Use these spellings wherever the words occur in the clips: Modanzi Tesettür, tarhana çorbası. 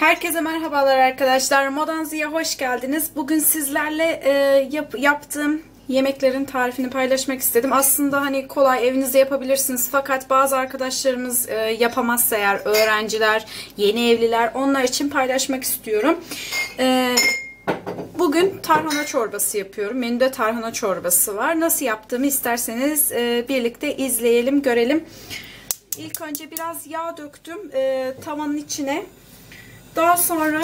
Herkese merhabalar arkadaşlar. Modanzi'ye hoş geldiniz. Bugün sizlerle yaptığım yemeklerin tarifini paylaşmak istedim. Aslında hani kolay, evinizde yapabilirsiniz. Fakat bazı arkadaşlarımız yapamazsa eğer, öğrenciler, yeni evliler, onlar için paylaşmak istiyorum. Bugün tarhana çorbası yapıyorum. Menüde tarhana çorbası var. Nasıl yaptığımı isterseniz birlikte izleyelim, görelim. İlk önce biraz yağ döktüm tavanın içine. Daha sonra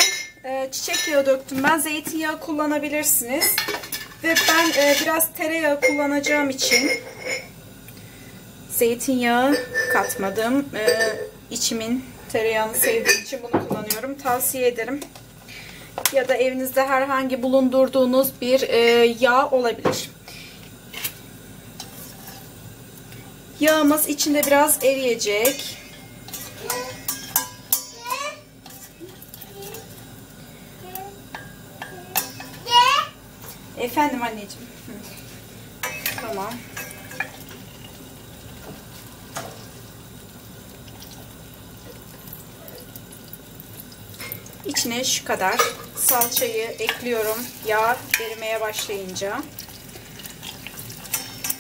çiçek yağı döktüm. Ben zeytinyağı kullanabilirsiniz. Ve ben biraz tereyağı kullanacağım için zeytinyağı katmadım. İçimin tereyağını sevdiğim için bunu kullanıyorum. Tavsiye ederim. Ya da evinizde herhangi bulundurduğunuz bir yağ olabilir. Yağımız içinde biraz eriyecek. Efendim anneciğim. Tamam. İçine şu kadar salçayı ekliyorum. Yağ erimeye başlayınca.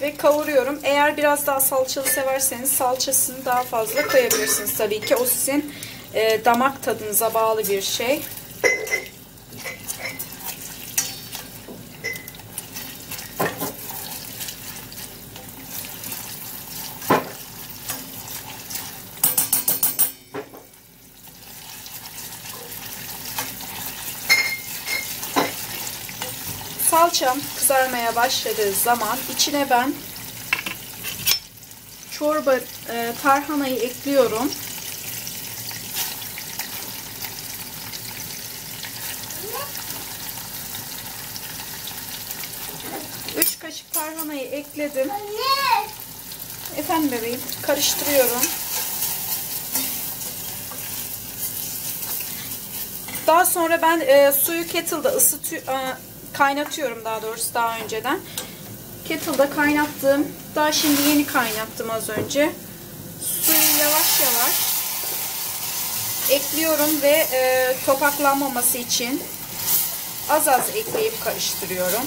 Ve kavuruyorum. Eğer biraz daha salçalı severseniz salçasını daha fazla koyabilirsiniz tabii ki. O sizin damak tadınıza bağlı bir şey. Salçam kızarmaya başladığı zaman içine ben tarhanayı ekliyorum. Üç kaşık tarhanayı ekledim. Anne. Efendim bebeğim, karıştırıyorum. Daha sonra ben suyu kettle'da kaynatıyorum daha doğrusu daha önceden. Kettle'da kaynattım. Daha şimdi yeni kaynattım az önce. Suyu yavaş yavaş ekliyorum ve topaklanmaması için az az ekleyip karıştırıyorum.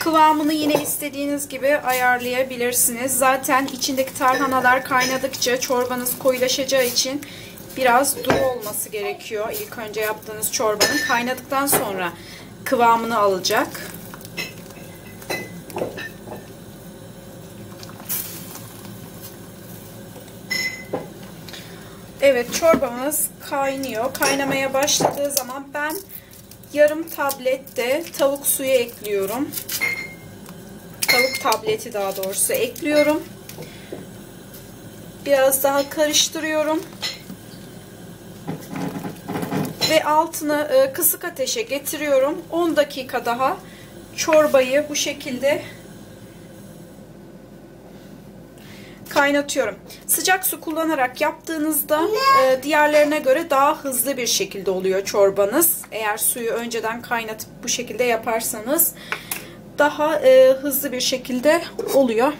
Kıvamını yine istediğiniz gibi ayarlayabilirsiniz. Zaten içindeki tarhanalar kaynadıkça çorbanız koyulaşacağı için biraz duru olması gerekiyor. İlk önce yaptığınız çorbanın kaynadıktan sonra kıvamını alacak. Evet, çorbamız kaynıyor. Kaynamaya başladığı zaman ben yarım tablet de tavuk suyu ekliyorum. Tavuk tableti daha doğrusu ekliyorum. Biraz daha karıştırıyorum. Ve altını kısık ateşe getiriyorum. 10 dakika daha çorbayı bu şekilde kaynatıyorum. Sıcak su kullanarak yaptığınızda diğerlerine göre daha hızlı bir şekilde oluyor çorbanız. Eğer suyu önceden kaynatıp bu şekilde yaparsanız daha hızlı bir şekilde oluyor.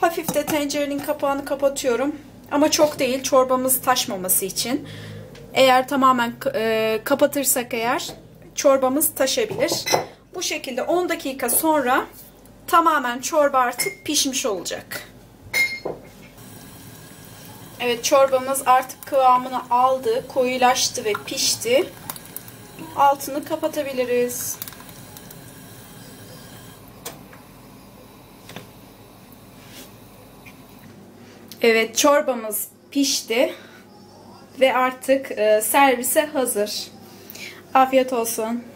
Hafif de tencerenin kapağını kapatıyorum. Ama çok değil, çorbamız taşmaması için. Eğer tamamen kapatırsak eğer çorbamız taşabilir. Bu şekilde 10 dakika sonra tamamen çorba artık pişmiş olacak. Evet, çorbamız artık kıvamını aldı, koyulaştı ve pişti. Altını kapatabiliriz. Evet, çorbamız pişti ve artık servise hazır. Afiyet olsun.